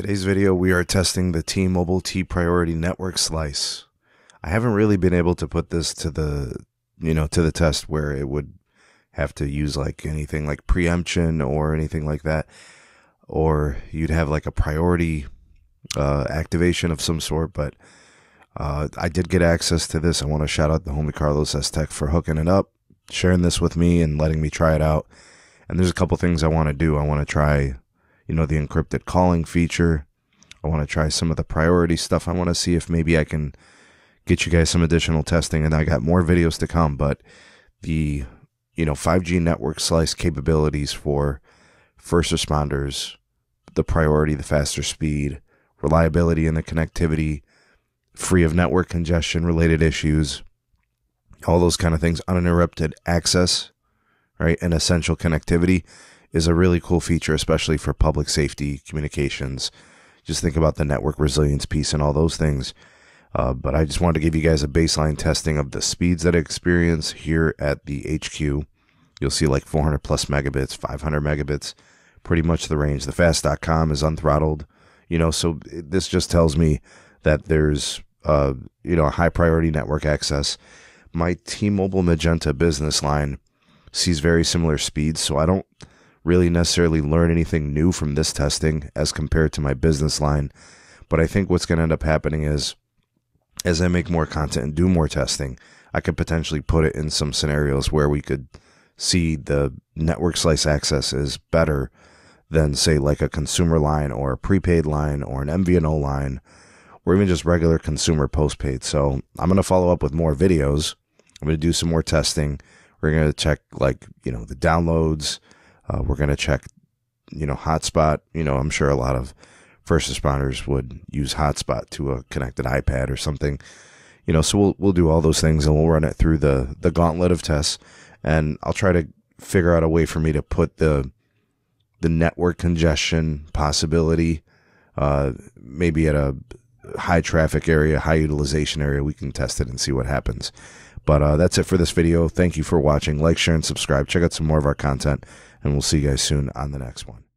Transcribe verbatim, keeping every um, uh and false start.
Today's video, we are testing the T-Mobile T-Priority Network Slice. I haven't really been able to put this to the, you know, to the test where it would have to use like anything like preemption or anything like that, or you'd have like a priority uh, activation of some sort. But uh, I did get access to this. I want to shout out the homie Carlos S-Tech for hooking it up, sharing this with me, and letting me try it out. And there's a couple things I want to do. I want to try, you know, the encrypted calling feature. I want to try some of the priority stuff. I want to see if maybe I can get you guys some additional testing, and I got more videos to come. But the, you know, five G network slice capabilities for first responders, the priority, the faster speed, reliability in the connectivity, free of network congestion related issues, all those kind of things, uninterrupted access, right, and essential connectivity is a really cool feature, especially for public safety communications. Just think about the network resilience piece and all those things. Uh, but I just wanted to give you guys a baseline testing of the speeds that I experience here at the H Q. You'll see like four hundred plus megabits, five hundred megabits, pretty much the range. The fast dot com is unthrottled, you know, so this just tells me that there's, uh, you know, a high priority network access. My T-Mobile Magenta business line sees very similar speeds, so I don't really necessarily learn anything new from this testing as compared to my business line. But I think what's going to end up happening is, as I make more content and do more testing, I could potentially put it in some scenarios where we could see the network slice access is better than, say, like a consumer line or a prepaid line or an M V N O line, or even just regular consumer postpaid. So I'm going to follow up with more videos. I'm going to do some more testing. We're going to check, like, you know, the downloads. Uh, we're going to check, you know, hotspot. You know, I'm sure a lot of first responders would use hotspot to a connected iPad or something, you know, so we'll, we'll do all those things, and we'll run it through the, the gauntlet of tests. And I'll try to figure out a way for me to put the, the network congestion possibility, uh, maybe at a high traffic area, high utilization area. We can test it and see what happens. But uh, that's it for this video. Thank you for watching. Like, share, and subscribe. Check out some more of our content, and we'll see you guys soon on the next one.